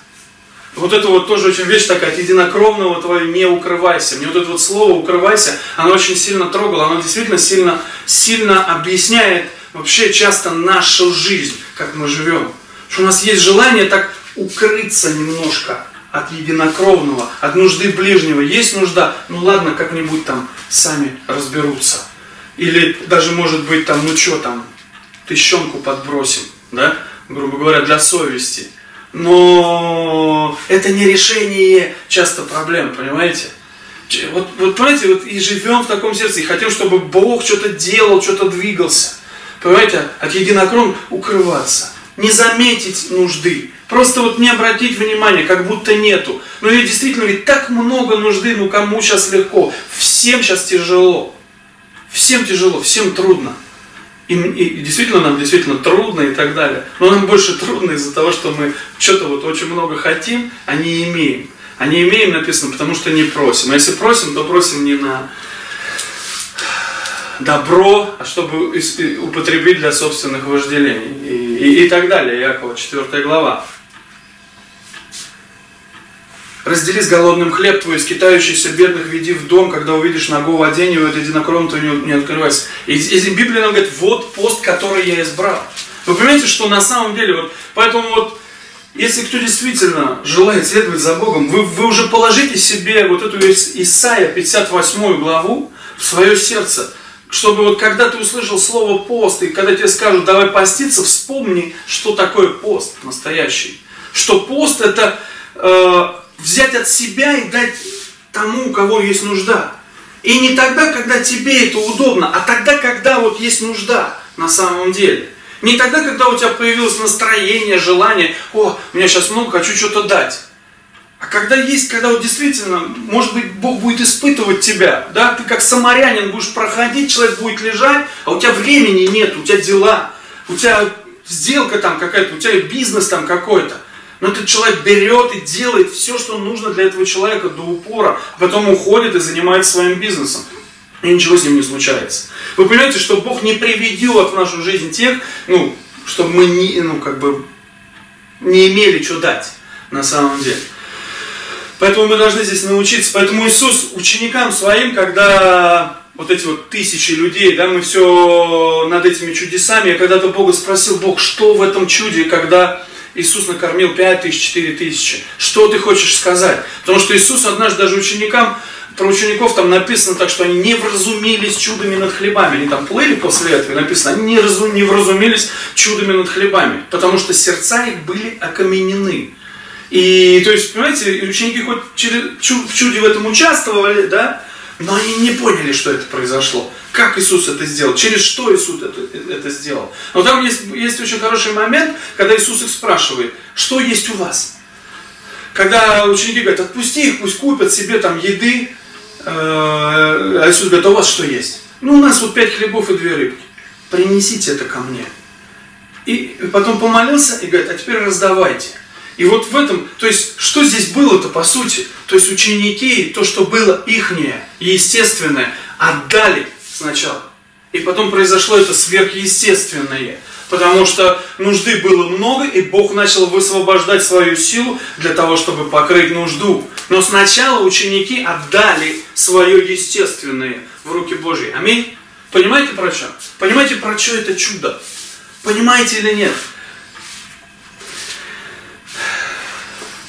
Вот это вот тоже очень вещь такая, от единокровного твоего не укрывайся. Мне вот это вот слово «укрывайся», оно очень сильно трогало, оно действительно сильно объясняет вообще часто нашу жизнь, как мы живем. Что у нас есть желание так укрыться немножко от единокровного, от нужды ближнего. Есть нужда, ну ладно, как-нибудь там сами разберутся. Или даже может быть там, ну что там, тыщенку подбросим, да, грубо говоря, для совести. Но это не решение часто проблем, понимаете? Вот понимаете, вот и живем в таком сердце, и хотим, чтобы Бог что-то делал, что-то двигался. Понимаете, от единокровного укрываться, не заметить нужды, просто вот не обратить внимания, как будто нету. Но ведь действительно ведь так много нужды, ну кому сейчас легко? Всем сейчас тяжело, всем трудно. И действительно нам действительно трудно и так далее. Но нам больше трудно из-за того, что мы что-то вот очень много хотим, а не имеем. А не имеем написано, потому что не просим. А если просим, то просим не на добро, а чтобы употребить для собственных вожделений. И так далее. Иакова, 4 глава. «Раздели с голодным хлеб твой, скитающийся бедных веди в дом, когда увидишь нагого, одень его, от единокровного не открывайся». И Библия нам говорит, вот пост, который я избрал. Вы понимаете, что на самом деле, вот, поэтому вот, если кто действительно желает следовать за Богом, вы уже положите себе вот эту Исаия, 58 главу, в свое сердце, чтобы вот когда ты услышал слово «пост», и когда тебе скажут «давай поститься», вспомни, что такое пост настоящий. Что пост – это... взять от себя и дать тому, у кого есть нужда. И не тогда, когда тебе это удобно, а тогда, когда вот есть нужда на самом деле. Не тогда, когда у тебя появилось настроение, желание, о, у меня сейчас много, хочу что-то дать. А когда есть, когда вот действительно, может быть, Бог будет испытывать тебя, да, ты как самарянин будешь проходить, человек будет лежать, а у тебя времени нет, у тебя дела, у тебя сделка там какая-то, у тебя бизнес там какой-то. Но этот человек берет и делает все, что нужно для этого человека до упора, потом уходит и занимается своим бизнесом. И ничего с ним не случается. Вы понимаете, что Бог не приведет в нашу жизнь тех, чтобы мы не имели что дать на самом деле. Поэтому мы должны здесь научиться. Поэтому Иисус ученикам своим, когда эти тысячи людей, мы все над этими чудесами, я когда-то Бога спросил: Бог, что в этом чуде, когда Иисус накормил 5000, 4000? Что ты хочешь сказать? Потому что Иисус однажды даже ученикам, про учеников там написано так, что они не вразумились чудами над хлебами. Они там плыли после этого, и написано, они не вразумились чудами над хлебами, потому что сердца их были окаменены. И, то есть, понимаете, ученики хоть в чуде в этом участвовали, но они не поняли, что это произошло. Как Иисус это сделал? Через что Иисус это сделал? Но там есть очень хороший момент, когда Иисус их спрашивает: что есть у вас? Когда ученики говорят: отпусти их, пусть купят себе там еды. А Иисус говорит: а у вас что есть? У нас 5 хлебов и 2 рыбки. Принесите это ко мне. И потом помолился и говорит: а теперь раздавайте. И в этом, то есть, что здесь было-то по сути? То есть ученики, то, что было ихнее, естественное, отдали сначала. И потом произошло это сверхъестественное. Потому что нужды было много, и Бог начал высвобождать свою силу для того, чтобы покрыть нужду. Но сначала ученики отдали свое естественное в руки Божьи. Аминь? Понимаете, про что? Понимаете, про что это чудо? Понимаете или нет?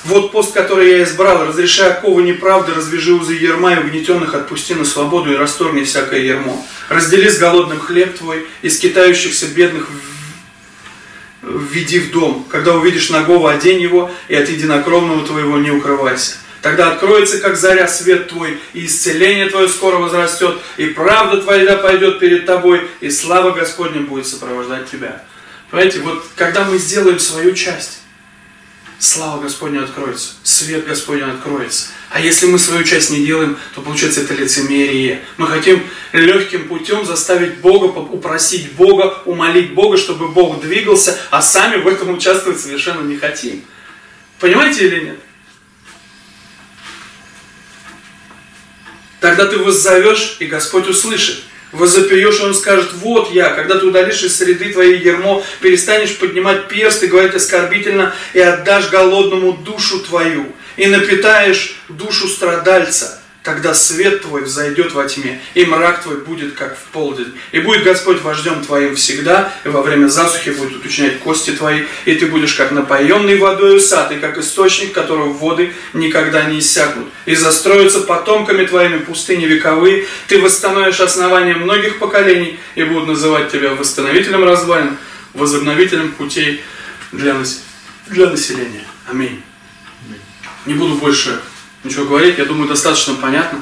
Вот пост, который я избрал: разрешай оковы неправды, развяжи узы ярма, и угнетенных отпусти на свободу, и расторгни всякое ярмо. Раздели с голодным хлеб твой, и скитающихся бедных введи в дом. Когда увидишь нагого, одень его, и от единокровного твоего не укрывайся. Тогда откроется, как заря, свет твой, и исцеление твое скоро возрастет, и правда твоя пойдет перед тобой, и слава Господня будет сопровождать тебя. Понимаете, когда мы сделаем свою часть, слава Господня откроется, свет Господня откроется. А если мы свою часть не делаем, то получается это лицемерие. Мы хотим легким путем заставить Бога, упросить Бога, умолить Бога, чтобы Бог двигался, а сами в этом участвовать совершенно не хотим. Понимаете или нет? Тогда ты воззовешь, и Господь услышит. Возопьешь, и Он скажет: вот я. Когда ты удалишь из среды твоей ярмо, перестанешь поднимать перст и говорить оскорбительно, и отдашь голодному душу твою, и напитаешь душу страдальца, тогда свет твой взойдет во тьме, и мрак твой будет как в полдень. И будет Господь вождем твоим всегда, и во время засухи будет уточнять кости твои, и ты будешь как напоенный водою сад, и как источник, которого воды никогда не иссякнут. И застроятся потомками твоими пустыни вековые, ты восстановишь основания многих поколений, и будут называть тебя восстановителем развалин, возобновителем путей для населения. Аминь. Не буду больше ничего говорить, я думаю, достаточно понятно,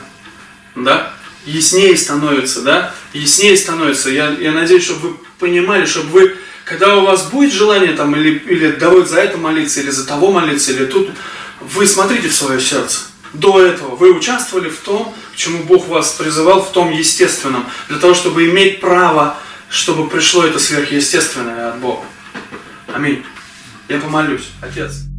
да? Яснее становится, да? Яснее становится. Я надеюсь, чтобы вы понимали, чтобы вы, когда у вас будет желание там или давать за это молиться, или за того молиться, или тут, вы смотрите в свое сердце. До этого вы участвовали в том, к чему Бог вас призывал, в том естественном, для того, чтобы иметь право, чтобы пришло это сверхъестественное от Бога. Аминь. Я помолюсь. Отец.